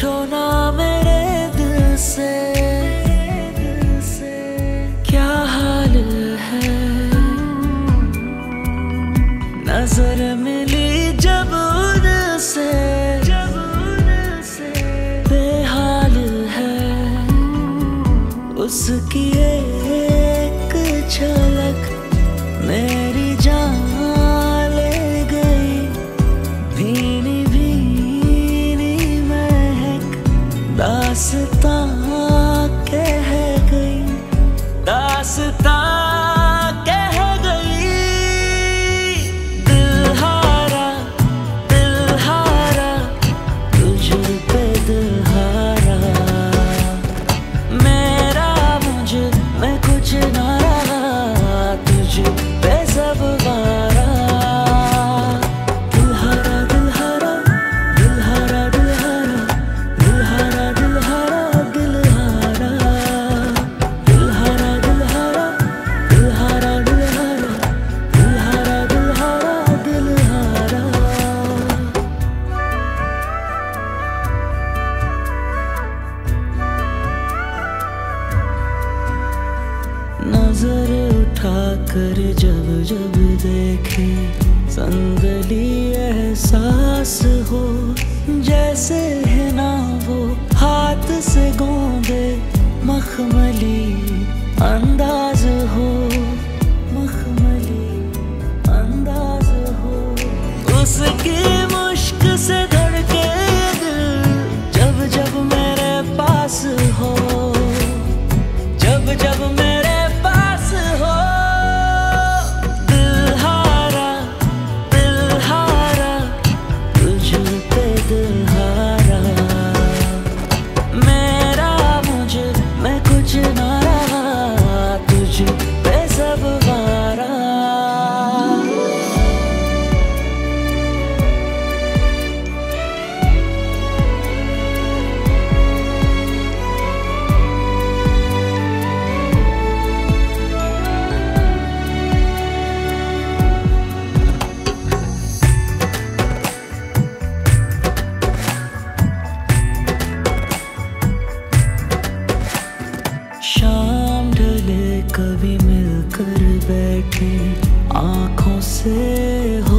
पूछो ना मेरे दिल से क्या हाल है। नजर मिली जब उनसे बेहाल है, उसकी एक झलक मेरी जान ले गई। भीनी भीनी महक दास्तां कह गई, दास्तां नजर उठा कर जब जब देखे संगली एहसास हो, जैसे है ना वो हाथ से गोंदे मखमली अंदाज हो, मखमली अंदाज हो। उसकी मुश्क से धड़के दिल जब जब मेरे पास हो, जब जब शाम ढले कभी मिलकर बैठे आंखों से हो